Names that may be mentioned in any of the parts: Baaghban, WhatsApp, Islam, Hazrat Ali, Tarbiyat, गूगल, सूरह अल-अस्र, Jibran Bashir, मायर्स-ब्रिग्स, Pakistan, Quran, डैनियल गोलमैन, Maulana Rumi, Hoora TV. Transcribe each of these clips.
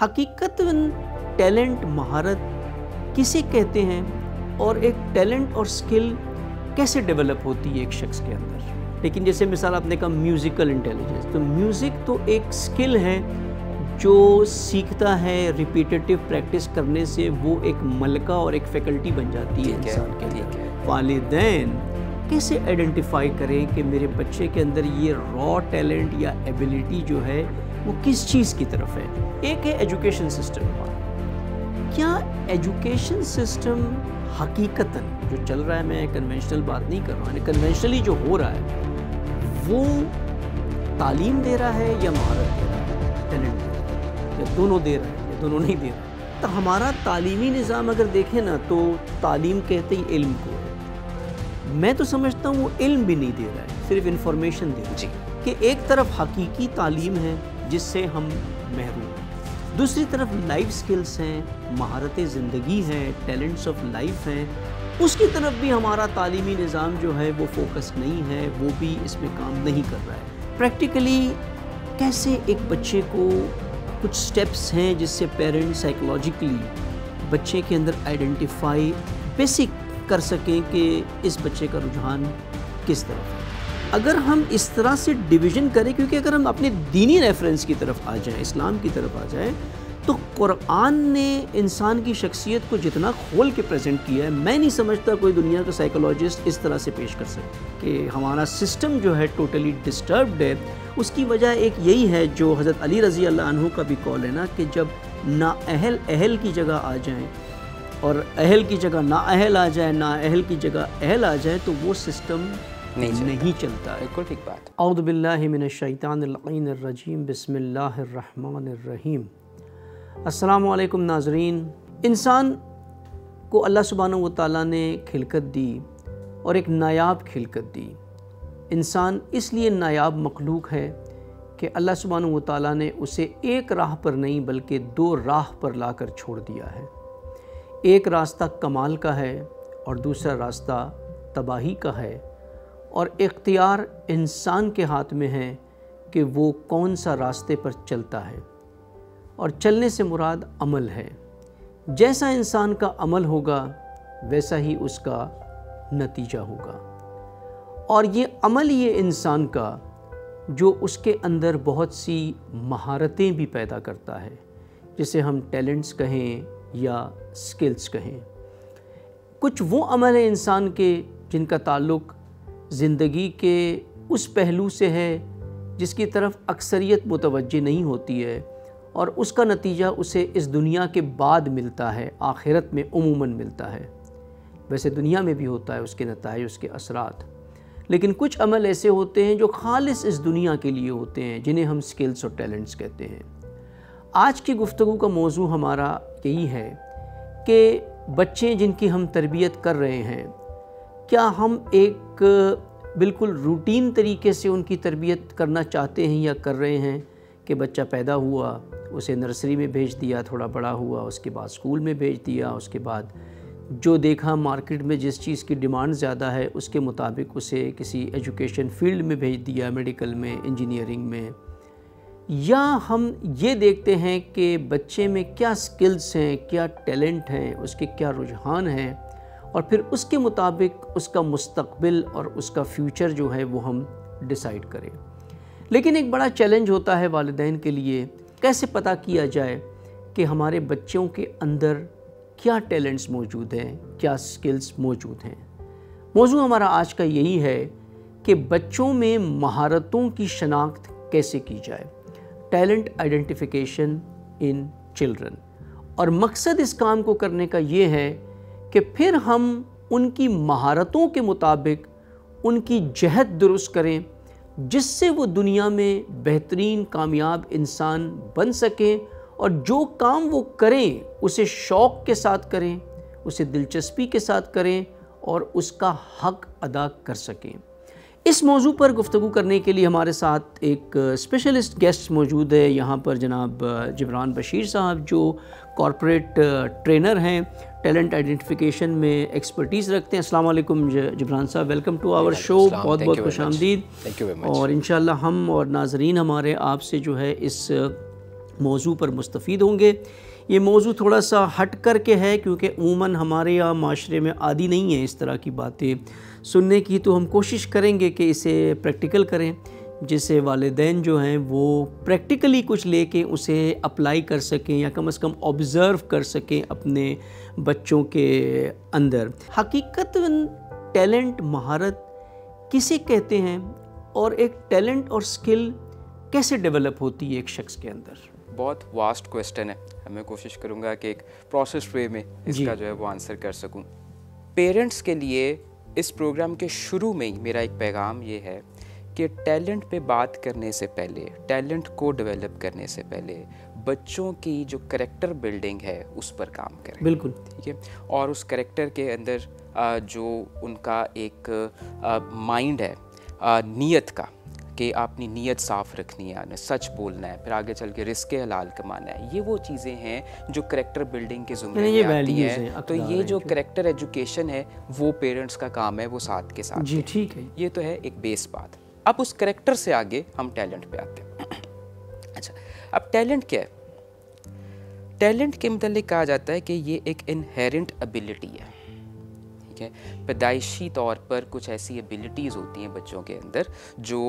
हकीकतन talent, महारत किसे कहते हैं और एक टैलेंट और स्किल कैसे डेवलप होती है एक शख्स के अंदर। लेकिन जैसे मिसाल आपने कहा म्यूज़िकल इंटेलिजेंस, तो म्यूज़िक तो एक स्किल है जो सीखता है रिपीटेटिव प्रैक्टिस करने से, वो एक मलका और एक फैकल्टी बन जाती है इंसान के लिए। वालिदैन कैसे आइडेंटिफाई करें कि मेरे बच्चे के अंदर ये रॉ टैलेंट या एबिलिटी जो है वो किस चीज़ की तरफ है। एक है एजुकेशन सिस्टम का, क्या एजुकेशन सिस्टम हकीकतन जो चल रहा है, मैं कन्वेंशनल बात नहीं कर रहा हूँ, कन्वेंशनली जो हो रहा है वो तालीम दे रहा है या महारत दे रहा है, टैलेंट दे रहा है, या दोनों दे रहा है या दोनों नहीं दे रहा। तो हमारा तालीमी निज़ाम अगर देखें ना तो तालीम कहते ही इल्म को है। मैं तो समझता हूँ वो इल्म भी नहीं दे रहा है, सिर्फ इंफॉर्मेशन दे रहा है कि एक तरफ हकीकी तालीम है जिससे हम महरूम हैं, दूसरी तरफ लाइफ स्किल्स हैं, महारतें ज़िंदगी हैं, टैलेंट्स ऑफ लाइफ हैं, उसकी तरफ भी हमारा तालीमी निज़ाम जो है वो फोकस नहीं है, वो भी इसमें काम नहीं कर रहा है। प्रैक्टिकली कैसे एक बच्चे को, कुछ स्टेप्स हैं जिससे पेरेंट्स साइकोलॉजिकली बच्चे के अंदर आइडेंटिफाई बेसिक कर सकें कि इस बच्चे का रुझान किस तरफ है। अगर हम इस तरह से डिवीज़न करें, क्योंकि अगर हम अपने दीनी रेफरेंस की तरफ आ जाएं, इस्लाम की तरफ आ जाएं, तो कुरान ने इंसान की शख्सियत को जितना खोल के प्रेजेंट किया है, मैं नहीं समझता कोई दुनिया का साइकोलॉजिस्ट इस तरह से पेश कर सके कि हमारा सिस्टम जो है टोटली डिस्टर्ब्ड है। उसकी वजह एक यही है जो हज़रत अली रज़ी अल्लाह अन्हु का भी कॉल है ना, कि जब नाअहल अहल की जगह आ जाएँ और अहल की जगह नाअहल आ जाए, नाअहल की जगह अहल आ जाए, तो वो सिस्टम नहीं चलता। बिल्कुल ठीक बात। औदु बिल्लाहि मिनश शैतानिर रजीम, बिस्मिल्लाहिर रहमानिर रहीम। अस्सलामु अलैकुम नाज़रीन। इंसान को अल्लाह सुब्हानहु व तआला ने खिलकत दी और एक नायाब खिलकत दी। इंसान इसलिए नायाब मखलूक है कि अल्लाह सुब्हानहु व तआला ने उसे एक राह पर नहीं बल्कि दो राह पर ला कर छोड़ दिया है। एक रास्ता कमाल का है और दूसरा रास्ता तबाही का है, और इख्तियार इंसान के हाथ में है कि वो कौन सा रास्ते पर चलता है। और चलने से मुराद अमल है। जैसा इंसान का अमल होगा वैसा ही उसका नतीजा होगा। और ये अमल ये इंसान का जो उसके अंदर बहुत सी महारतें भी पैदा करता है, जिसे हम टैलेंट्स कहें या स्किल्स कहें। कुछ वो अमल है इंसान के जिनका ताल्लुक़ ज़िंदगी के उस पहलू से है जिसकी तरफ अक्सरियत मुतवज्जे नहीं होती है, और उसका नतीजा उसे इस दुनिया के बाद मिलता है, आखिरत में उमूमन मिलता है। वैसे दुनिया में भी होता है उसके नताइज, उसके असरात। लेकिन कुछ अमल ऐसे होते हैं जो खालिस इस दुनिया के लिए होते हैं, जिन्हें हम स्किल्स और टैलेंट्स कहते हैं। आज की गुफ्तगू का मौजू हमारा यही है कि बच्चे जिनकी हम तरबियत कर रहे हैं, क्या हम एक बिल्कुल रूटीन तरीके से उनकी तरबियत करना चाहते हैं या कर रहे हैं कि बच्चा पैदा हुआ, उसे नर्सरी में भेज दिया, थोड़ा बड़ा हुआ, उसके बाद स्कूल में भेज दिया, उसके बाद जो देखा मार्केट में जिस चीज़ की डिमांड ज़्यादा है उसके मुताबिक उसे किसी एजुकेशन फील्ड में भेज दिया, मेडिकल में, इंजीनियरिंग में। या हम ये देखते हैं कि बच्चे में क्या स्किल्स हैं, क्या टैलेंट हैं, उसके क्या रुझान हैं, और फिर उसके मुताबिक उसका मुस्तकबिल और उसका फ्यूचर जो है वो हम डिसाइड करें। लेकिन एक बड़ा चैलेंज होता है वालिदैन के लिए, कैसे पता किया जाए कि हमारे बच्चों के अंदर क्या टैलेंट्स मौजूद हैं, क्या स्किल्स मौजूद हैं। मौजू हमारा आज का यही है कि बच्चों में महारतों की शनाख्त कैसे की जाए, टैलेंट आइडेंटिफिकेशन इन चिल्ड्रन। और मकसद इस काम को करने का ये है कि फिर हम उनकी महारतों के मुताबिक उनकी जहद दुरुस्त करें, जिससे वो दुनिया में बेहतरीन कामयाब इंसान बन सकें, और जो काम वो करें उसे शौक़ के साथ करें, उसे दिलचस्पी के साथ करें और उसका हक अदा कर सकें। इस मौजू पर गुफ्तगू करने के लिए हमारे साथ एक स्पेशलिस्ट गेस्ट मौजूद है यहाँ पर, जनाब जिब्रान बशीर साहब, जो कॉरपोरेट ट्रेनर हैं, टैलेंट आइडेंटिफिकेशन में एक्सपर्टीज़ रखते हैं। अस्सलाम वालेकुम जिब्रान साहब, वेलकम टू आवर शो, बहुत बहुत खुशामदीद। और इंशाल्लाह हम और नाजरीन हमारे आपसे जो है इस मौजू पर मुस्तफ़ीद होंगे। ये मौजू थोड़ा सा हट कर के है क्योंकि उमूमन हमारे यहाँ माशरे में आदी नहीं है इस तरह की बातें सुनने की, तो हम कोशिश करेंगे कि इसे प्रैक्टिकल करें, जिससे वालिदैन जो हैं वो प्रैक्टिकली कुछ लेके उसे अप्लाई कर सकें या कम से कम ऑब्ज़र्व कर सकें अपने बच्चों के अंदर। हकीकतन टैलेंट, महारत किसे कहते हैं और एक टैलेंट और स्किल कैसे डेवलप होती है एक शख्स के अंदर? बहुत वास्ट क्वेश्चन है, मैं कोशिश करूँगा कि एक प्रोसेस वे में इसका जो है वो आंसर कर सकूँ। पेरेंट्स के लिए इस प्रोग्राम के शुरू में ही मेरा एक पैगाम ये है कि टैलेंट पे बात करने से पहले, टैलेंट को डेवलप करने से पहले बच्चों की जो करेक्टर बिल्डिंग है उस पर काम करें। बिल्कुल ठीक है। और उस करेक्टर के अंदर जो उनका एक माइंड है नीयत का, कि आपने नीयत साफ़ रखनी है, सच बोलना है, फिर आगे चल के रिस्क हलाल कमाना है, ये वो चीज़ें हैं जो करेक्टर बिल्डिंग के जुमरे में आती हैं। तो ये जो करेक्टर एजुकेशन है वो पेरेंट्स का काम है, वो साथ के साथ। जी ठीक है, ये तो है एक बेस बात। अब उस करेक्टर से आगे हम टैलेंट पे आते हैं। अच्छा, अब टैलेंट क्या है? टैलेंट के मतलब कहा जाता है कि ये एक इनहेरेंट एबिलिटी है, ठीक है। पैदाइशी तौर पर कुछ ऐसी एबिलिटीज़ होती हैं बच्चों के अंदर जो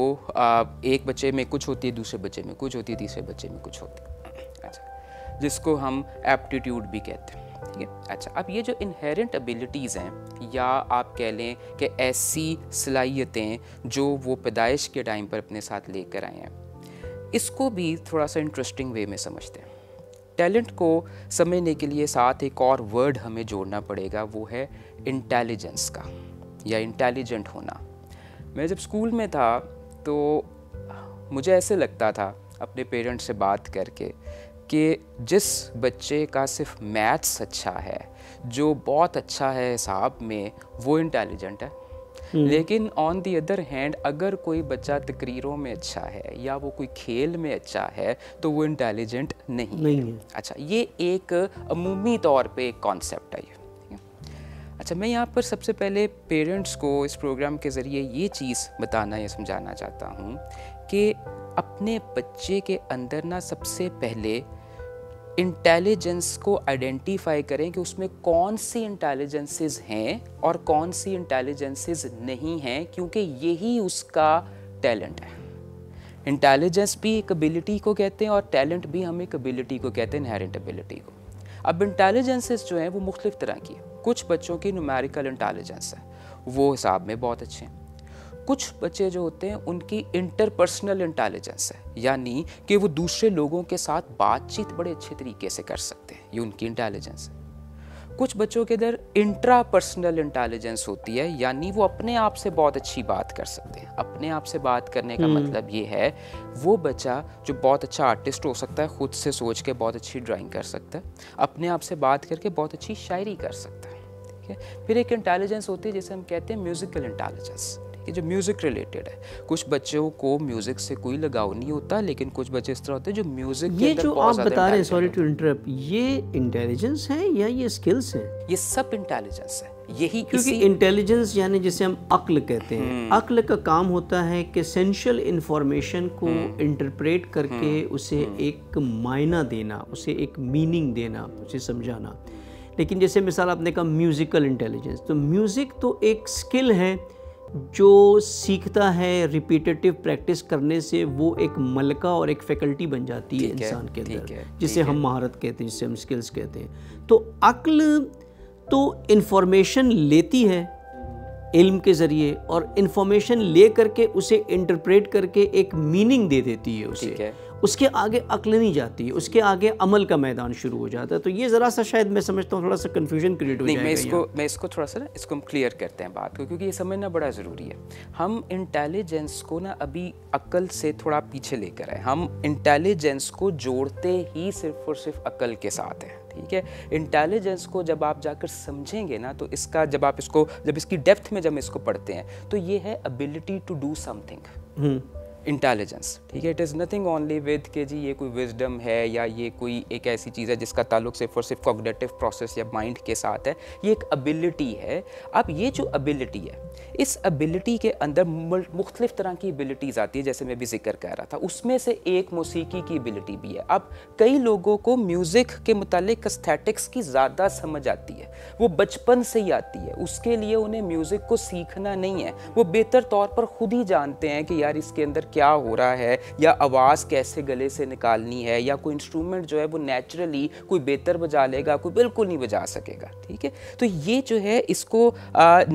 एक बच्चे में कुछ होती है, दूसरे बच्चे में कुछ होती है, तीसरे बच्चे में कुछ होती है। अच्छा, जिसको हम एप्टीट्यूड भी कहते हैं, ठीक है। अच्छा, अब ये जो इनहेरेंट एबिलिटीज़ हैं या आप कह लें कि ऐसी सलाहियतें जो वो पैदाइश के टाइम पर अपने साथ लेकर आए हैं, इसको भी थोड़ा सा इंटरेस्टिंग वे में समझते हैं। टैलेंट को समझने के लिए साथ एक और वर्ड हमें जोड़ना पड़ेगा, वो है इंटेलिजेंस का या इंटेलिजेंट होना। मैं जब स्कूल में था तो मुझे ऐसे लगता था अपने पेरेंट्स से बात करके कि जिस बच्चे का सिर्फ मैथ्स अच्छा है, जो बहुत अच्छा है हिसाब में, वो इंटेलिजेंट है। लेकिन ऑन दी अदर हैंड अगर कोई बच्चा तकरीरों में अच्छा है या वो कोई खेल में अच्छा है तो वो इंटेलिजेंट नहीं है। अच्छा, ये एक अमूमी तौर पे एक कॉन्सेप्ट है ये। अच्छा, मैं यहाँ पर सबसे पहले पेरेंट्स को इस प्रोग्राम के ज़रिए ये चीज़ बताना या समझाना चाहता हूँ कि अपने बच्चे के अंदर ना सबसे पहले इंटेलिजेंस को आइडेंटिफाई करें कि उसमें कौन सी इंटेलिजेंसेस हैं और कौन सी इंटेलिजेंसेस नहीं हैं, क्योंकि यही उसका टैलेंट है। इंटेलिजेंस भी एक एबिलिटी को कहते हैं और टैलेंट भी हम एक एबिलिटी को कहते हैं, इनहेरेंट एबिलिटी को। अब इंटेलिजेंसेस जो हैं वो मुख्तलिफ तरह की है। कुछ बच्चों की न्यूमेरिकल इंटेलिजेंस है, वो हिसाब में बहुत अच्छे हैं। कुछ बच्चे जो होते हैं उनकी इंटरपर्सनल इंटेलिजेंस है, यानी कि वो दूसरे लोगों के साथ बातचीत बड़े अच्छे तरीके से कर सकते हैं, ये उनकी इंटेलिजेंस है। कुछ बच्चों के अंदर इंट्रापर्सनल इंटेलिजेंस होती है, यानी वो अपने आप से बहुत अच्छी बात कर सकते हैं। अपने आप से बात करने का मतलब ये है वो बच्चा जो बहुत अच्छा आर्टिस्ट हो सकता है, खुद से सोच के बहुत अच्छी ड्राइंग कर सकता है, अपने आप से बात करके बहुत अच्छी शायरी कर सकता है, ठीक है। फिर एक इंटेलिजेंस होती है जिसे हम कहते हैं म्यूज़िकल इंटेलिजेंस, जो म्यूज़िक रिलेटेड है। कुछ बच्चों को म्यूज़िक से कोई लगाव नहीं होता, लेकिन कुछ बच्चे इस तरह होते हैं जो म्यूज़िक के अंदर बहुत ज़्यादा बता रहे हैं। सॉरी टू इंटरप्ट, ये इंटेलिजेंस है या ये स्किल्स है? ये सब इंटेलिजेंस है, यही। क्योंकि इंटेलिजेंस यानी जिसे हम अक्ल कहते हैं, अक्ल का काम होता है कि एसेंशियल इंफॉर्मेशन को इंटरप्रेट करके उसे एक मायना देना, उसे एक मीनिंग देना, उसे समझाना। लेकिन जैसे मिसाल आपने कहा म्यूज़िकल इंटेलिजेंस, तो म्यूज़िक तो एक स्किल है जो सीखता है रिपीटेटिव प्रैक्टिस करने से, वो एक मलका और एक फैकल्टी बन जाती है इंसान के अंदर, जिसे हम महारत कहते हैं, जिसे हम स्किल्स कहते हैं। तो अक्ल तो इन्फॉर्मेशन लेती है इल्म के ज़रिए, और इन्फॉर्मेशन ले करके उसे इंटरप्रेट करके एक मीनिंग दे देती है उसे, उसके आगे अक्ल नहीं जाती, उसके आगे अमल का मैदान शुरू हो जाता है। तो ये ज़रा सा शायद मैं समझता हूँ थोड़ा सा कन्फ्यूजन क्रिएट हो जाएगा। मैं इसको थोड़ा सा ना इसको हम क्लियर करते हैं बात को, क्योंकि ये समझना बड़ा ज़रूरी है। हम इंटेलिजेंस को ना अभी अक्ल से थोड़ा पीछे लेकर आए, हम इंटेलिजेंस को जोड़ते ही सिर्फ और सिर्फ अक्ल के साथ हैं, ठीक है। इंटेलिजेंस को जब आप जाकर समझेंगे ना, तो इसका जब इसकी डेप्थ में जब इसको पढ़ते हैं तो ये है ability to do something. Intelligence, ठीक है। It is nothing only with के जी ये कोई विजडम है या ये कोई एक ऐसी चीज़ है जिसका ताल्लुक सिर्फ और सिर्फ कॉग्निटिव प्रोसेस या माइंड के साथ है, ये एक एबिलिटी है। अब ये जो एबिलिटी है, इस एबिलिटी के अंदर मुख्तलिफ तरह की एबिलिटीज़ आती है, जैसे मैं भी जिक्र कर रहा था, उसमें से एक मौसीकी की एबिलिटी भी है। अब कई लोगों को म्यूज़िक के मुतालिक एस्थेटिक्स की ज़्यादा समझ आती है, वो बचपन से ही आती है, उसके लिए उन्हें म्यूज़िक को सीखना नहीं है, वो बेहतर तौर पर खुद ही जानते हैं कि यार इसके अंदर क्या हो रहा है या आवाज़ कैसे गले से निकालनी है, या कोई इंस्ट्रूमेंट जो है वो नेचुरली कोई बेहतर बजा लेगा, कोई बिल्कुल नहीं बजा सकेगा, ठीक है। तो ये जो है इसको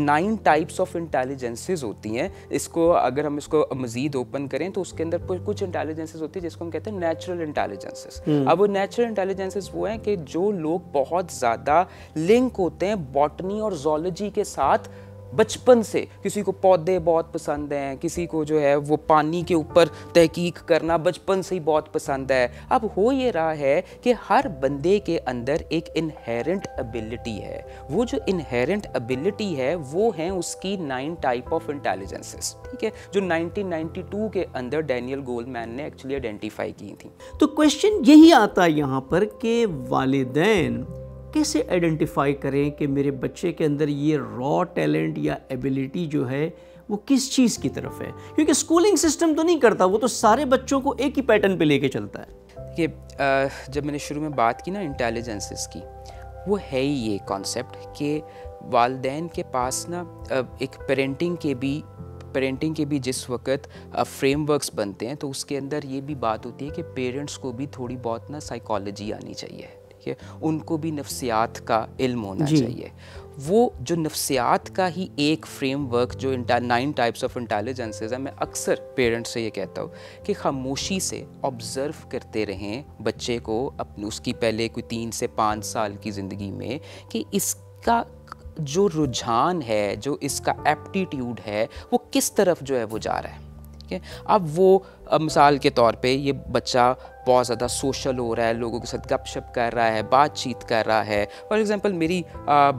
9 टाइप्स ऑफ इंटेलिजेंसेस होती हैं। इसको अगर हम इसको मज़ीद ओपन करें तो उसके अंदर कुछ इंटेलिजेंसेस होती है जिसको हम कहते हैं नेचुरल इंटेलिजेंसेस। अब वो नेचुरल इंटेलिजेंसेस वो हैं कि जो लोग बहुत ज़्यादा लिंक होते हैं बॉटनी और जोलॉजी के साथ बचपन से, किसी को पौधे बहुत पसंद हैं, किसी को जो है वो पानी के ऊपर तहकीक करना बचपन से ही बहुत पसंद है। अब हो ये रहा है कि हर बंदे के अंदर एक इनहेरेंट एबिलिटी है, वो जो इनहेरेंट एबिलिटी है वो है उसकी 9 टाइप ऑफ इंटेलिजेंसेस, ठीक है, जो 1992 के अंदर डैनियल गोलमैन ने एक्चुअली आइडेंटिफाई की थी। तो क्वेश्चन यही आता है यहाँ पर कि वालिदैन कैसे आइडेंटिफाई करें कि मेरे बच्चे के अंदर ये रॉ टैलेंट या एबिलिटी जो है वो किस चीज़ की तरफ है, क्योंकि स्कूलिंग सिस्टम तो नहीं करता, वो तो सारे बच्चों को एक ही पैटर्न पे लेके चलता है। कि जब मैंने शुरू में बात की ना इंटेलिजेंसेस की, वो है ही ये कॉन्सेप्ट कि वालदैन के पास ना एक पेरेंटिंग के भी जिस वक्त फ्रेमवर्क्स बनते हैं तो उसके अंदर ये भी बात होती है कि पेरेंट्स को भी थोड़ी बहुत ना साइकोलॉजी आनी चाहिए, उनको भी नफ्सियात का इल्म होना चाहिए। वो जो नफ्सियात का ही एक फ्रेमवर्क जो 9 टाइप्स ऑफ इंटेलिजेंसेस है, मैं अक्सर पेरेंट्स से ये कहता हूँ कि खामोशी से ऑब्ज़र्व करते रहें बच्चे को अपनी उसकी पहले कोई 3 से 5 साल की ज़िंदगी में, कि इसका जो रुझान है, जो इसका एप्टीट्यूड है, वो किस तरफ जो है वो जा रहा है। अब वो मिसाल के तौर पे ये बच्चा बहुत ज़्यादा सोशल हो रहा है, लोगों के साथ गपशप कर रहा है, बातचीत कर रहा है। फॉर एग्जांपल मेरी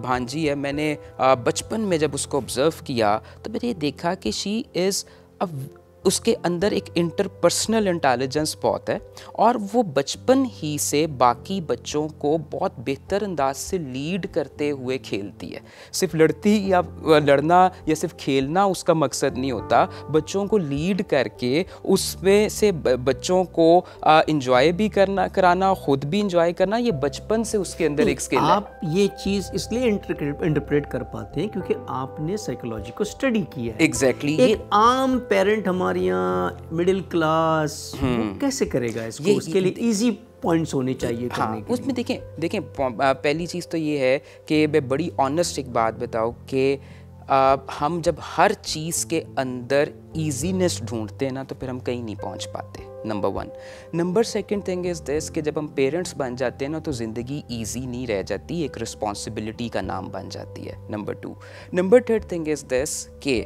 भांजी है, मैंने बचपन में जब उसको ऑब्ज़र्व किया तो मैंने देखा कि शी इज़ उसके अंदर एक इंटरपर्सनल इंटेलिजेंस बहुत है और वो बचपन ही से बाकी बच्चों को बहुत बेहतर अंदाज से लीड करते हुए खेलती है। सिर्फ लड़ना या सिर्फ खेलना उसका मकसद नहीं होता, बच्चों को लीड करके उसमें से बच्चों को इंजॉय भी कराना, ख़ुद भी इंजॉय करना, ये बचपन से उसके अंदर एक स्किल है। आप ये चीज़ इसलिए इंटरप्रेट कर पाते हैं क्योंकि आपने साइकोलॉजी को स्टडी किया है। एग्जैक्टली एक आम पेरेंट हमारे मिडिल क्लास कैसे करेगा इसको? उसके लिए इजी पॉइंट्स होने चाहिए। हाँ, उसमें देखें पहली चीज़ तो ये है कि मैं बड़ी ऑनेस्ट एक बात बताऊँ कि हम जब हर चीज़ के अंदर ईजीनेस ढूंढते हैं ना तो फिर हम कहीं नहीं पहुंच पाते, number 1। Number 2 thing is this कि जब हम पेरेंट्स बन जाते हैं ना तो ज़िंदगी ईजी नहीं रह जाती, एक रिस्पॉन्सिबिलिटी का नाम बन जाती है, number 2। Number 3 thing is this के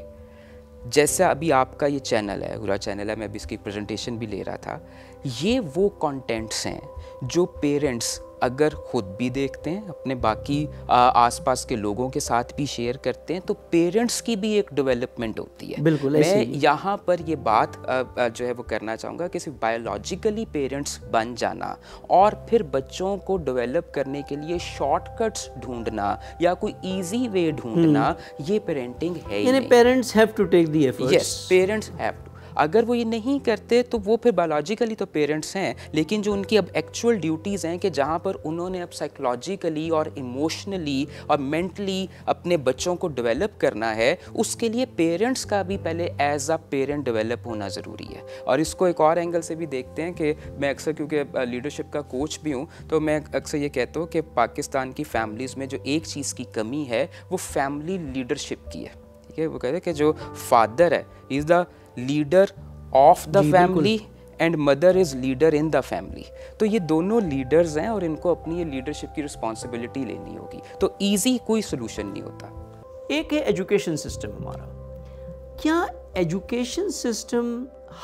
जैसा अभी आपका ये चैनल है, गुरा चैनल है, मैं अभी इसकी प्रेजेंटेशन भी ले रहा था, ये वो कंटेंट्स हैं जो पेरेंट्स अगर ख़ुद भी देखते हैं, अपने बाकी आसपास के लोगों के साथ भी शेयर करते हैं, तो पेरेंट्स की भी एक डेवलपमेंट होती है। बिल्कुल, मैं यहाँ पर ये बात जो है वो करना चाहूँगा कि सिर्फ बायोलॉजिकली पेरेंट्स बन जाना और फिर बच्चों को डेवलप करने के लिए शॉर्टकट्स ढूंढना या कोई ईजी वे ढूंढना, ये पेरेंटिंग है। यानी parents have to take the efforts. Yes, parents have to. अगर वो ये नहीं करते तो वो फिर बायोलॉजिकली तो पेरेंट्स हैं, लेकिन जो उनकी अब एक्चुअल ड्यूटीज़ हैं कि जहाँ पर उन्होंने अब साइकोलॉजिकली और इमोशनली और मेंटली अपने बच्चों को डेवलप करना है, उसके लिए पेरेंट्स का भी पहले एज अ पेरेंट डेवलप होना ज़रूरी है। और इसको एक और एंगल से भी देखते हैं कि मैं अक्सर, क्योंकि लीडरशिप का कोच भी हूँ, तो मैं अक्सर ये कहता हूँ कि पाकिस्तान की फैमिलीज़ में जो एक चीज़ की कमी है वो फैमिली लीडरशिप की है, ठीक है। वो कहते हैं कि जो फादर है is the leader of the family and mother is leader in the family. तो ये दोनों लीडर्स हैं और इनको अपनी ये लीडरशिप की रिस्पॉन्सिबिलिटी लेनी होगी। तो ईजी कोई सोल्यूशन नहीं होता। एक है एजुकेशन सिस्टम हमारा। क्या एजुकेशन सिस्टम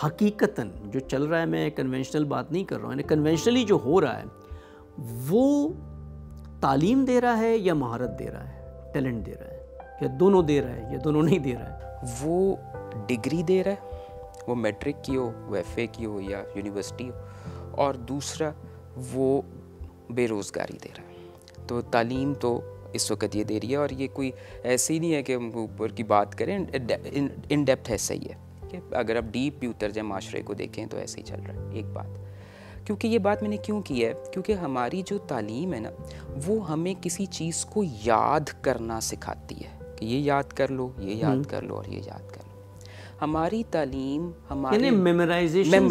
हकीकतन जो चल रहा है, मैं कन्वेंशनल बात नहीं कर रहा हूँ, यानी कन्वेंशनली जो हो रहा है वो तालीम दे रहा है या महारत दे रहा है, टैलेंट दे रहा है, या दोनों दे रहा है या दोनों नहीं दे रहा है? वो डिग्री दे रहा है वो मैट्रिक की हो, वो एफए की हो या यूनिवर्सिटी हो, और दूसरा वो बेरोज़गारी दे रहा है। तो तालीम तो इस वक्त ये दे रही है, और ये कोई ऐसे ही नहीं है कि हम ऊपर की बात करें, इन डेप्थ ऐसा ही है कि अगर आप डीप भी उतर जाए माशरे को देखें तो ऐसे ही चल रहा है। एक बात, क्योंकि ये बात मैंने क्यों की है, क्योंकि हमारी जो तालीम है ना, वो हमें किसी चीज़ को याद करना सिखाती है कि ये याद कर लो, ये याद कर लो और ये याद कर लो। हमारी तालीम हमारी मेमोराइजेशन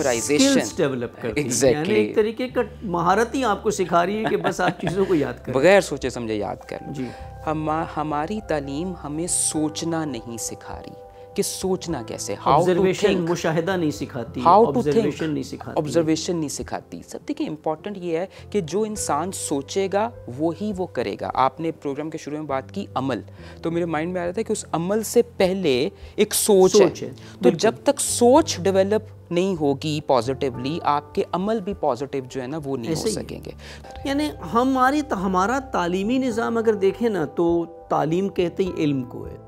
डेवलप करती है। एग्जैक्टली, एक तरीके का महारत ही आपको सिखा रही है कि बस आप चीज़ों को याद करें, बगैर सोचे समझे याद कर लो। जी, हमारी तालीम हमें सोचना नहीं सिखा रही कि सोचना कैसे, ऑब्जर्वेशन मुशाहिदा नहीं सिखाती, ऑब्जर्वेशन नहीं सिखाती, ऑब्जर्वेशन नहीं सिखाती। सब देखिए, इम्पॉर्टेंट ये है कि जो इंसान सोचेगा वो ही वो करेगा। आपने प्रोग्राम के शुरू में बात की अमल, तो मेरे माइंड में आ रहा था कि उस अमल से पहले एक सोच है। तो जब तक सोच डेवलप नहीं होगी पॉजिटिवली, आपके अमल भी पॉजिटिव जो है ना वो नहीं हो सकेंगे। यानी हमारा तालीमी निज़ाम अगर देखें ना, तो तालीम कहते ही इल्म को है।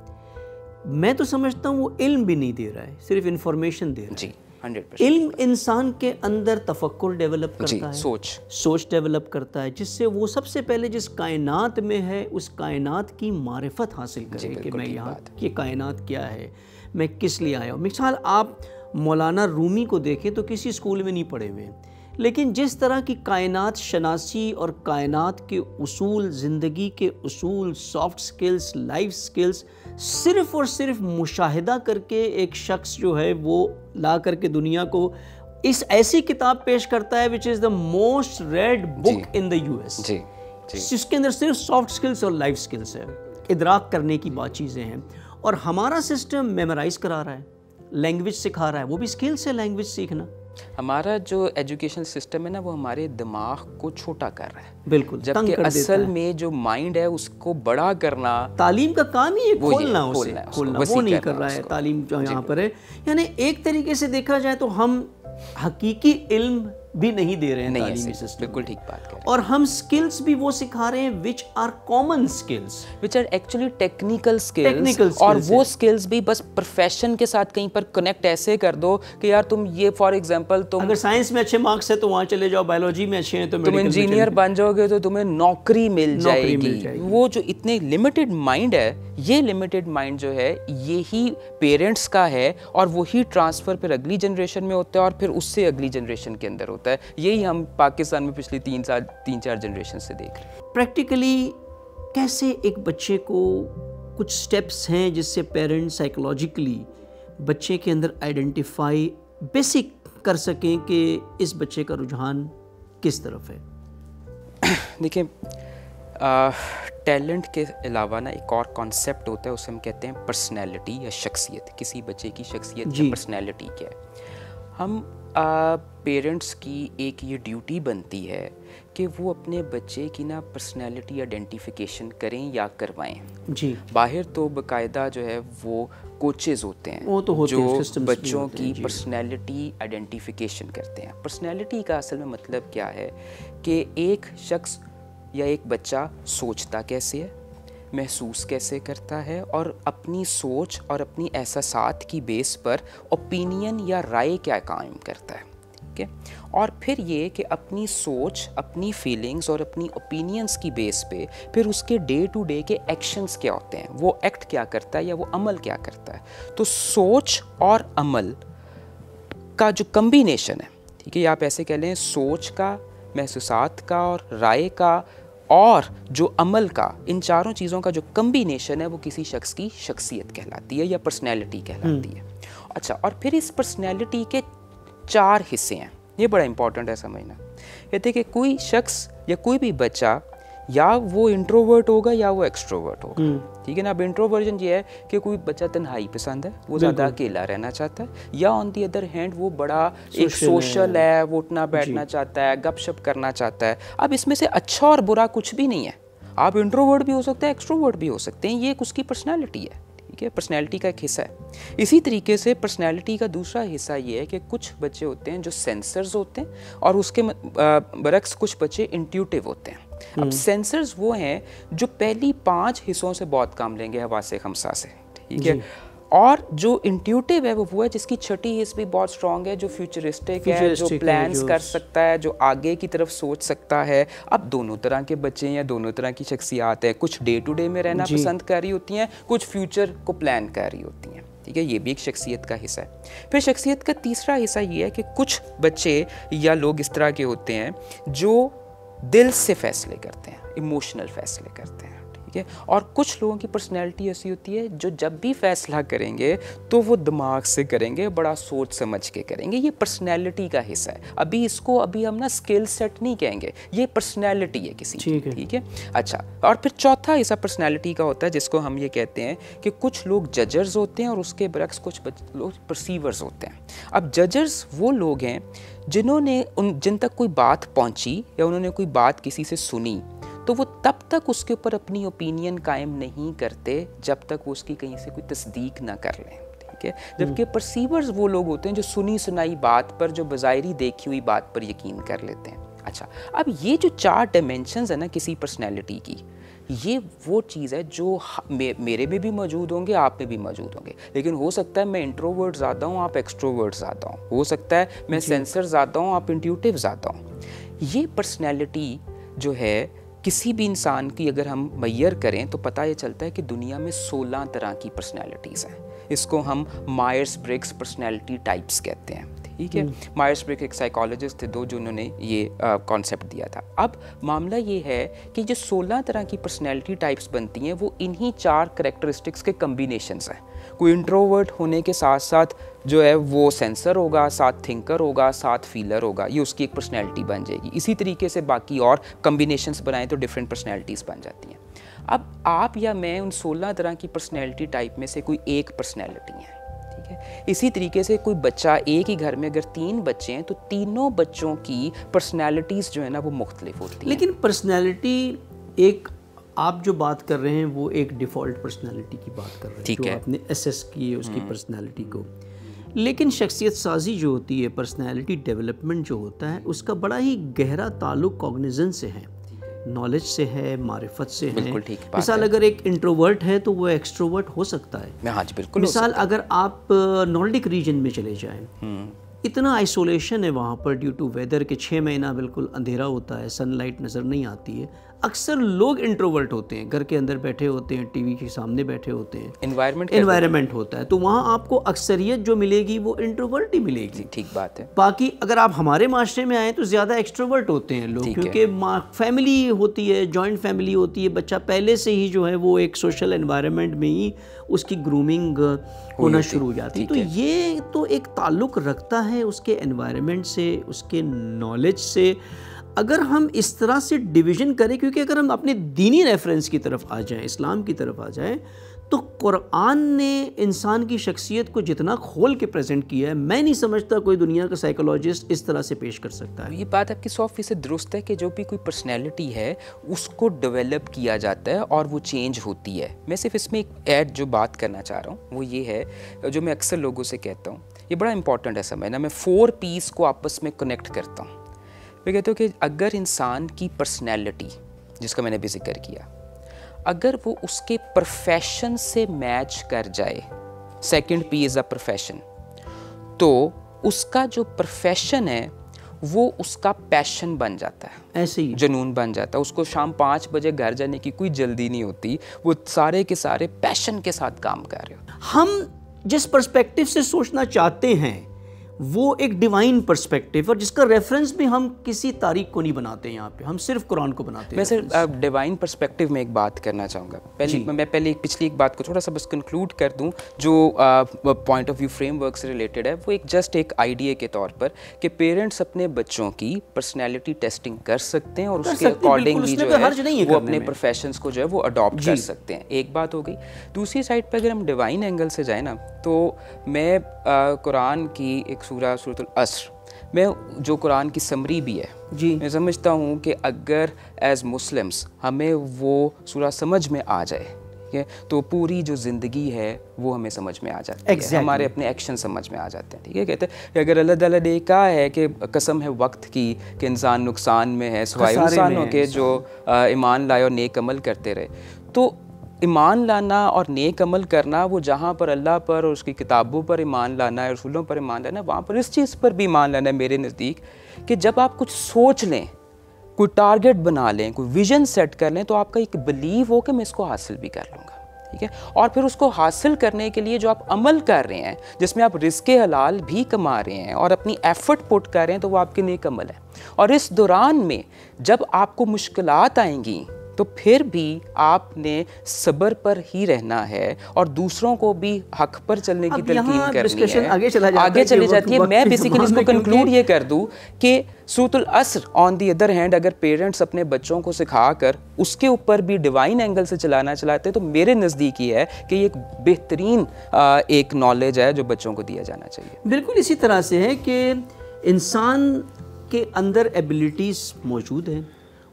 मैं तो समझता हूँ वो इल्म भी नहीं दे रहा है, सिर्फ इंफॉर्मेशन दे रहा है। जी, 100%। इल्म इंसान के अंदर तफक्कुर डेवलप करता है, सोच डेवलप करता है, जिससे वो सबसे पहले जिस कायनात में है उस कायनात की मारिफत हासिल करे कि मैं यहाँ ये कायनात क्या है, मैं किस लिए आया हूँ। मिसाल आप मौलाना रूमी को देखें तो किसी स्कूल में नहीं पढ़े हुए, लेकिन जिस तरह की कायनात शनासी और कायनात के उसूल, ज़िंदगी के उसूल, सॉफ्ट स्किल्स, लाइफ स्किल्स, सिर्फ़ और सिर्फ मुशाहिदा करके एक शख्स जो है वो ला करके दुनिया को इस ऐसी किताब पेश करता है which is the most read book in the US, जिसके अंदर सिर्फ सॉफ्ट स्किल्स और लाइफ स्किल्स है, इदराक करने की बात चीज़ें हैं। और हमारा सिस्टम मेमोराइज़ करा रहा है, लैंग्वेज सिखा रहा है, वो भी स्किल्स है लैंग्वेज सीखना। हमारा जो एजुकेशन सिस्टम है ना, वो हमारे दिमाग को छोटा कर रहा है, बिल्कुल, जबकि असल में जो माइंड है उसको बड़ा करना तालीम का काम ही है, खोलना उसे, खोलना वो नहीं कर रहा है तालीम जो यहाँ पर है। यानी एक तरीके से देखा जाए तो हम हकीकी इल्म भी नहीं दे रहे हैं तालीमी सिस्टम। बिल्कुल ठीक बात करें। और हम स्किल्स भी वो सिखा रहे हैं which are common skills, which are actually technical skills, और वो स्किल्स भी बस प्रोफेशन के साथ कहीं पर कनेक्ट ऐसे कर दो कि यार तुम ये, फॉर एग्जांपल, तुम अगर साइंस में अच्छे मार्क्स है तो वहाँ चले जाओ, बायोलॉजी में अच्छे हैं तो तुम इंजीनियर बन जाओगे, तो तुम्हें नौकरी मिल जाएगी। वो जो इतने लिमिटेड माइंड है, ये लिमिटेड माइंड जो है यही पेरेंट्स का है, और वही ट्रांसफ़र फिर अगली जनरेशन में होता है, और फिर उससे अगली जनरेशन के अंदर होता है। यही हम पाकिस्तान में पिछली 3-4 जनरेशन से देख रहे हैं। प्रैक्टिकली कैसे एक बच्चे को कुछ स्टेप्स हैं जिससे पेरेंट्स साइकोलॉजिकली बच्चे के अंदर आइडेंटिफाई बेसिक कर सकें कि इस बच्चे का रुझान किस तरफ है? देखिए, टैलेंट के अलावा ना एक और कॉन्सेप्ट होता है, उसे हम कहते हैं पर्सनैलिटी या शख्सियत। किसी बच्चे की शख्सियत या पर्सनैलिटी क्या है, हम पेरेंट्स की एक ये ड्यूटी बनती है कि वो अपने बच्चे की ना पर्सनैलिटी आइडेंटिफिकेशन करें या करवाएं। जी, बाहर तो बाकायदा जो है वो कोचेस होते हैं, वो तो होते हैं जो बच्चों की पर्सनैलिटी आइडेंटिफिकेशन करते हैं। पर्सनैलिटी का असल में मतलब क्या है कि एक शख्स या एक बच्चा सोचता कैसे है, महसूस कैसे करता है, और अपनी सोच और अपनी एहसासात की बेस पर ओपिनियन या राय क्या कायम करता है, ठीक है। और फिर ये कि अपनी सोच, अपनी फीलिंग्स और अपनी ओपिनियंस की बेस पे फिर उसके डे टू डे के एक्शंस क्या होते हैं, वो एक्ट क्या करता है या वो अमल क्या करता है। तो सोच और अमल का जो कम्बिनेशन है, ठीक है, आप ऐसे कह लें सोच का, महसूसात का और राय का और जो अमल का, इन चारों चीज़ों का जो कम्बिनेशन है वो किसी शख्स की शख्सियत कहलाती है या पर्सनैलिटी कहलाती है। अच्छा, और फिर इस पर्सनैलिटी के 4 हिस्से हैं, ये बड़ा इम्पॉर्टेंट है समझना। कहते हैं कि कोई शख्स या कोई भी बच्चा या वो इंट्रोवर्ट होगा या वो एक्सट्रोवर्ट होगा, ठीक है ना। अब इंट्रोवर्जन ये है कि कोई बच्चा तन्हाई पसंद है, वो ज़्यादा अकेला रहना चाहता है, या ऑन दी अदर हैंड वो बड़ा एक सोशल है, वो उठना बैठना चाहता है, गपशप करना चाहता है। अब इसमें से अच्छा और बुरा कुछ भी नहीं है, आप इंट्रोवर्ट भी हो सकते हैं, एक्सट्रोवर्ट भी हो सकते हैं, ये एक उसकी पर्सनैलिटी है, ठीक है, पर्सनैलिटी का एक हिस्सा है। इसी तरीके से पर्सनैलिटी का दूसरा हिस्सा ये है कि कुछ बच्चे होते हैं जो सेंसर्स होते हैं, और उसके बरक्स कुछ बच्चे इंट्यूटिव होते हैं। अब सेंसर्स वो हैं जो पहली 5 हिस्सों से बहुत काम लेंगे, हवा से, खमसा से, ठीक है, और जो इंट्यूटिव है वो है जिसकी छठी हिस्स भी बहुत स्ट्रांग है, जो फ्यूचरिस्टिक है, जो प्लान्स कर सकता है, जो आगे की तरफ सोच सकता है। अब दोनों तरह के बच्चे या दोनों तरह की शख्सियात है, कुछ डे टू डे में रहना पसंद कर रही होती हैं, कुछ फ्यूचर को प्लान कर रही होती हैं, ठीक है, ये भी एक शख्सियत का हिस्सा है। फिर शख्सियत का तीसरा हिस्सा ये है कि कुछ बच्चे या लोग इस तरह के होते हैं जो दिल से फैसले करते हैं, इमोशनल फैसले करते हैं, ठीक है, और कुछ लोगों की पर्सनैलिटी ऐसी होती है जो जब भी फैसला करेंगे तो वो दिमाग से करेंगे, बड़ा सोच समझ के करेंगे। ये पर्सनैलिटी का हिस्सा है। अभी इसको अभी हम ना स्किल सेट नहीं कहेंगे, ये पर्सनैलिटी है किसी की, ठीक है। अच्छा, और फिर चौथा हिस्सा पर्सनैलिटी का होता है जिसको हम ये कहते हैं कि कुछ लोग जजर्स होते हैं और उसके बरक्स कुछ लोग परसीवर्स होते हैं। अब जजर्स वो लोग हैं जिन्होंने जिन तक कोई बात पहुंची या उन्होंने कोई बात किसी से सुनी तो वो तब तक उसके ऊपर अपनी ओपिनियन कायम नहीं करते जब तक वो उसकी कहीं से कोई तस्दीक ना कर लें, ठीक है। जबकि परसीवर्स वो लोग होते हैं जो सुनी सुनाई बात पर, जो बज़ाहिरी देखी हुई बात पर यकीन कर लेते हैं। अच्छा, अब ये जो चार डायमेंशंस है ना किसी पर्सनैलिटी की, ये वो चीज़ है जो मेरे में भी मौजूद होंगे, आप में भी मौजूद होंगे, लेकिन हो सकता है मैं इंट्रोवर्ट ज़्यादा हूँ, आप एक्सट्रोवर्ट ज़्यादा हूँ, हो सकता है मैं सेंसर ज़्यादा हूँ, आप इंट्यूटिव ज़्यादा हूँ। ये पर्सनैलिटी जो है किसी भी इंसान की अगर हम मैयर करें तो पता ये चलता है कि दुनिया में 16 तरह की पर्सनैलिटीज़ हैं। इसको हम मायर्स-ब्रिग्स पर्सनैलिटी टाइप्स कहते हैं, ठीक है। मायर्स-ब्रिग्स एक साइकोलॉजिस्ट थे दो, जो उन्होंने ये कॉन्सेप्ट दिया था। अब मामला ये है कि जो 16 तरह की पर्सनैलिटी टाइप्स बनती हैं वो इन्हीं चार करेक्टरिस्टिक्स के कम्बिनेशंस हैं। कोई इंट्रोवर्ट होने के साथ साथ जो है वो सेंसर होगा, साथ थिंकर होगा, साथ फीलर होगा, ये उसकी एक पर्सनैलिटी बन जाएगी। इसी तरीके से बाकी और कम्बिनेशंस बनाएं तो डिफरेंट पर्सनैलिटीज़ बन जाती हैं। अब आप या मैं उन 16 तरह की पर्सनैलिटी टाइप में से कोई एक पर्सनैलिटी है, ठीक है। इसी तरीके से कोई बच्चा, एक ही घर में अगर 3 बच्चे हैं तो तीनों बच्चों की पर्सनैलिटीज़ जो है ना वो मुख्तलिफ होती हैं। लेकिन पर्सनैलिटी एक, आप जो बात कर रहे हैं वो एक डिफ़ॉल्ट पर्सनैलिटी की बात कर रहे हैं, ठीक है, आपने असेस की है उसकी पर्सनैलिटी को। लेकिन शख्सियत साजी जो होती है, पर्सनैलिटी डेवलपमेंट जो होता है, उसका बड़ा ही गहरा ताल्लुक कॉग्निजेंस से है, नॉलेज से है, मारिफत से है। मिसाल है। अगर एक इंट्रोवर्ट है तो वो एक्सट्रोवर्ट हो सकता है। हाँ जी, बिल्कुल। मिसाल अगर आप नॉर्डिक रीजन में चले जाएं, इतना आइसोलेशन है वहाँ पर ड्यू टू वेदर के, 6 महीना बिल्कुल अंधेरा होता है, सनलाइट नज़र नहीं आती है। अक्सर लोग इंट्रोवर्ट होते हैं, घर के अंदर बैठे होते हैं, टीवी के सामने बैठे होते हैं, एनवायरनमेंट होता है, तो वहाँ आपको अक्सरियत जो मिलेगी वो इंट्रोवर्ट ही मिलेगी, ठीक बात है। बाकी अगर आप हमारे माशरे में आए तो ज़्यादा एक्सट्रोवर्ट होते हैं लोग, क्योंकि फैमिली होती है, जॉइंट फैमिली होती है, बच्चा पहले से ही जो है वो एक सोशल एनवायरनमेंट में ही उसकी ग्रूमिंग होना शुरू हो जाती है। तो ये तो एक ताल्लुक़ रखता है उसके एनवायरनमेंट से, उसके नॉलेज से। अगर हम इस तरह से डिवीज़न करें, क्योंकि अगर हम अपने दीनी रेफरेंस की तरफ आ जाएं, इस्लाम की तरफ आ जाएं, तो कुरान ने इंसान की शख्सियत को जितना खोल के प्रेजेंट किया है, मैं नहीं समझता कोई दुनिया का साइकोलॉजिस्ट इस तरह से पेश कर सकता है। ये बात आपकी 100% दुरुस्त है कि जो भी कोई पर्सनैलिटी है उसको डेवलप किया जाता है और वो चेंज होती है। मैं सिर्फ इसमें एक ऐड जो बात करना चाह रहा हूँ वो ये है, जो मैं अक्सर लोगों से कहता हूँ, ये बड़ा इंपॉर्टेंट है समझना। मैं 4 पीस को आपस में कनेक्ट करता हूँ। मैं कहता हूँ कि अगर इंसान की पर्सनैलिटी, जिसका मैंने भी जिक्र किया, अगर वो उसके प्रोफेशन से मैच कर जाए, second P is a profession, तो उसका जो प्रोफेशन है वो उसका पैशन बन जाता है, ऐसे ही जुनून बन जाता है। उसको शाम 5 बजे घर जाने की कोई जल्दी नहीं होती, वो सारे के सारे पैशन के साथ काम कर रहे हो। हम जिस पर्सपेक्टिव से सोचना चाहते हैं वो एक डिवाइन पर्सपेक्टिव, और जिसका रेफरेंस भी हम किसी तारीख को नहीं बनाते, यहाँ पे हम सिर्फ कुरान को बनाते हैं। मैं सिर्फ डिवाइन पर्सपेक्टिव में एक बात करना चाहूँगा। मैं पहले पिछली एक बात को थोड़ा सा बस कंक्लूड कर दूँ, जो पॉइंट ऑफ व्यू फ्रेमवर्क से रिलेटेड है, वो एक जस्ट एक आइडिया के तौर पर कि पेरेंट्स अपने बच्चों की पर्सनैलिटी टेस्टिंग कर सकते हैं और उसके अकॉर्डिंग भी जो है वो अपने प्रोफेशंस को जो है वो अडॉप्ट कर सकते हैं। एक बात हो गई। दूसरी साइड पर अगर हम डिवाइन एंगल से जाए ना, तो मैं कुरान की एक सूरह अल-अस्र में, जो कुरान की समरी भी है जी, मैं समझता हूँ कि अगर एज मुस्लिम्स हमें वो सूरह समझ में आ जाए, ठीक है, तो पूरी जो ज़िंदगी है वो हमें समझ में आ जाती है, हमारे अपने एक्शन समझ में आ जाते हैं, ठीक है। कहते हैं कि अगर अल्लाह ताला ने कहा है कि कसम है वक्त की कि इंसान नुकसान में है, सवाए इंसानों के जो ईमान लाए और नेक अमल करते रहे, तो ईमान लाना और नेक अमल करना, वो जहाँ पर अल्लाह पर और उसकी किताबों पर ईमान लाना है, रसूलों पर ईमान लाना है, वहाँ पर इस चीज़ पर भी ईमान लाना है मेरे नज़दीक कि जब आप कुछ सोच लें, कोई टारगेट बना लें, कोई विजन सेट कर लें, तो आपका एक बिलीव हो कि मैं इसको हासिल भी कर लूँगा, ठीक है। और फिर उसको हासिल करने के लिए जो आप अमल कर रहे हैं, जिसमें आप रिस्के हलाल भी कमा रहे हैं और अपनी एफ़र्ट पुट कर रहे हैं, तो वो आपके नेक अमल है। और इस दौरान में जब आपको मुश्किलात आएंगी तो फिर भी आपने सब्र पर ही रहना है और दूसरों को भी हक पर चलने की तलकीन करनी है। आगे चले जाती है। मैं बेसिकली इसको कंक्लूड ये कर दूं कि Suratul Asr on the other hand अगर पेरेंट्स अपने बच्चों को सिखाकर उसके ऊपर भी डिवाइन एंगल से चलाते तो मेरे नज़दीक ये है कि ये एक बेहतरीन एक नॉलेज है जो बच्चों को दिया जाना चाहिए। बिल्कुल इसी तरह से है कि इंसान के अंदर एबिलिटीज़ मौजूद हैं,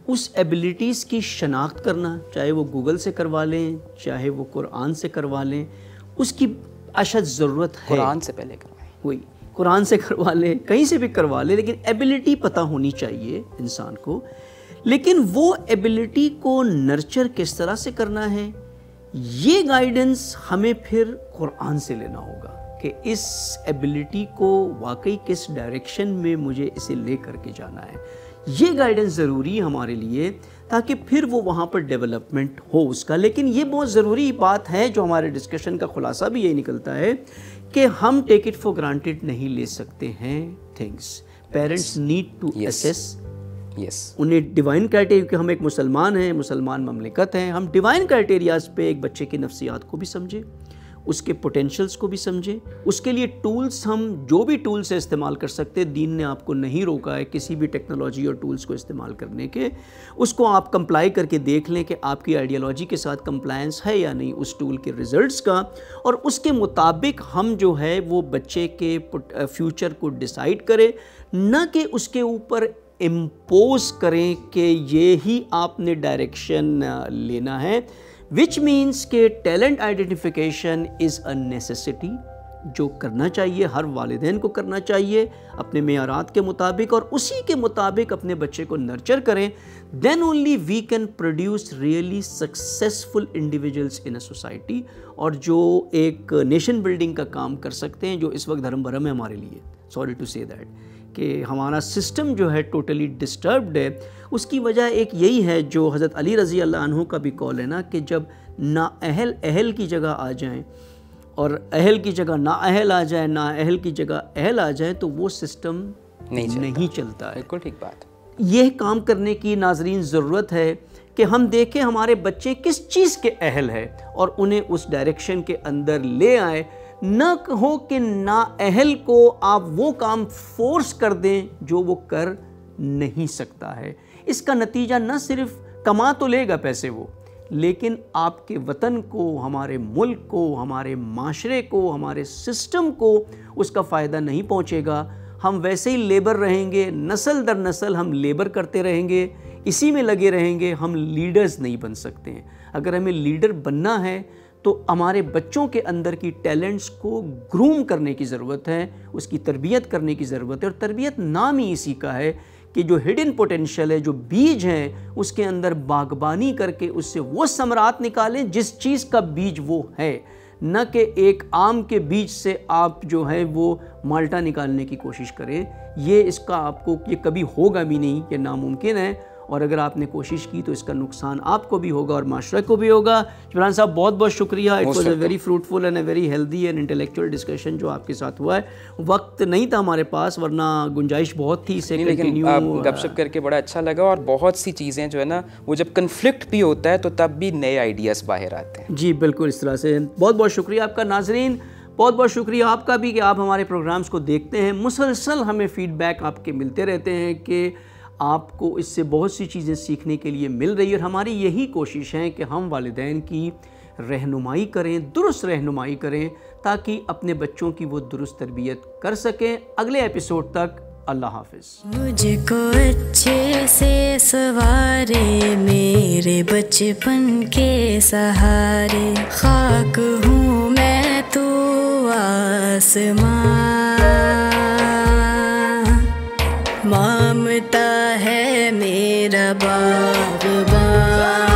उस एबिलिटीज़ की शनाख्त करना, चाहे वो गूगल से करवा लें चाहे वो कुरान से करवा लें, उसकी अशद ज़रूरत है। कुरान से पहले करवाएं, वही कुरान से करवा लें, कहीं से भी करवा लें, लेकिन एबिलिटी पता होनी चाहिए इंसान को। लेकिन वो एबिलिटी को नर्चर किस तरह से करना है, ये गाइडेंस हमें फिर कुरान से लेना होगा कि इस एबिलिटी को वाकई किस डायरेक्शन में मुझे इसे ले करके जाना है। ये गाइडेंस ज़रूरी हमारे लिए ताकि फिर वो वहाँ पर डेवलपमेंट हो उसका। लेकिन ये बहुत ज़रूरी बात है जो हमारे डिस्कशन का ख़ुलासा भी यही निकलता है कि हम टेक इट फॉर ग्रांटेड नहीं ले सकते हैं things. Parents need to assess, yes, उन्हें डिवाइन क्राइटेरिया, क्योंकि हम एक मुसलमान हैं, मुसलमान ममलिकत हैं, हम डिवाइन क्राइटेरियाज़ पे एक बच्चे की नफ्सियात को भी समझें, उसके पोटेंशल्स को भी समझें, उसके लिए टूल्स हम जो भी टूल्स है इस्तेमाल कर सकते। दीन ने आपको नहीं रोका है किसी भी टेक्नोलॉजी और टूल्स को इस्तेमाल करने के। उसको आप कंप्लाई करके देख लें कि आपकी आइडियोलॉजी के साथ कंप्लायंस है या नहीं उस टूल के रिजल्ट्स का, और उसके मुताबिक हम जो है वो बच्चे के फ्यूचर को डिसाइड करें, ना कि उसके ऊपर इम्पोज करें कि ये ही आपने डायरेक्शन लेना है। Which means के talent identification is a necessity, जो करना चाहिए हर वालिदैन को करना चाहिए अपने मेयारात के मुताबिक, और उसी के मुताबिक अपने बच्चे को नर्चर करें। Then only we can produce really successful individuals in a society, और जो एक नेशन बिल्डिंग का काम कर सकते हैं, जो इस वक्त धर्म भरम है हमारे लिए। सॉरी टू से दैट कि हमारा सिस्टम जो है टोटली डिस्टर्ब्ड है। उसकी वजह एक यही है जो हज़रत अली रज़ी अल्लाह अन्हु का भी कॉल है ना, कि जब नाअहल अहल की जगह आ जाएं और अहल की जगह नाअहल आ जाए, नाअहल की जगह अहल आ जाए, तो वो सिस्टम नहीं चलता है। बिल्कुल ठीक बात। यह काम करने की नाजरीन ज़रूरत है कि हम देखें हमारे बच्चे किस चीज़ के अहल है और उन्हें उस डायरेक्शन के अंदर ले आए, ना हो कि नाअहल को आप वो काम फोर्स कर दें जो वो कर नहीं सकता है। इसका नतीजा न सिर्फ कमा तो लेगा पैसे वो, लेकिन आपके वतन को, हमारे मुल्क को, हमारे माशरे को, हमारे सिस्टम को उसका फ़ायदा नहीं पहुंचेगा। हम वैसे ही लेबर रहेंगे, नस्ल दर नस्ल हम लेबर करते रहेंगे, इसी में लगे रहेंगे, हम लीडर्स नहीं बन सकते हैं। अगर हमें लीडर बनना है तो हमारे बच्चों के अंदर की टैलेंट्स को ग्रूम करने की ज़रूरत है, उसकी तरबियत करने की ज़रूरत है। और तरबियत नाम ही इसी का है कि जो हिडन पोटेंशियल है, जो बीज हैं, उसके अंदर बागबानी करके उससे वो समरात निकालें जिस चीज़ का बीज वो है, न कि एक आम के बीज से आप जो है वो माल्टा निकालने की कोशिश करें। ये इसका आपको ये कभी होगा भी नहीं, ये नामुमकिन है। और अगर आपने कोशिश की तो इसका नुकसान आपको भी होगा और माशरे को भी होगा। जिब्रान साहब बहुत बहुत शुक्रिया। It was a very fruitful and a very healthy and intellectual discussion जो आपके साथ हुआ है। वक्त नहीं था हमारे पास, वरना गुंजाइश बहुत थी इसे कंटिन्यू। लेकिन गपशप करके बड़ा अच्छा लगा, और बहुत सी चीज़ें जो है ना वो जब कन्फ्लिक्ट भी होता है तो तब भी नए आइडियाज़ बाहर आते हैं। जी बिल्कुल, इस तरह से। बहुत बहुत शुक्रिया आपका। नाजरीन बहुत बहुत शुक्रिया आपका भी कि आप हमारे प्रोग्राम्स को देखते हैं। मुसलसल हमें फ़ीडबैक आपके मिलते रहते हैं कि आपको इससे बहुत सी चीज़ें सीखने के लिए मिल रही है, और हमारी यही कोशिश है कि हम वालिदैन की रहनुमाई करें, दुरुस्त रहनुमाई करें, ताकि अपने बच्चों की वो दुरुस्त तरबियत कर सकें। अगले एपिसोड तक अल्लाह हाफिज़। मुझको अच्छे से सवारे, मेरे बचपन के सहारे, खाक हूँ मैं तो आसमां, मामता है मेरा बाग़बान।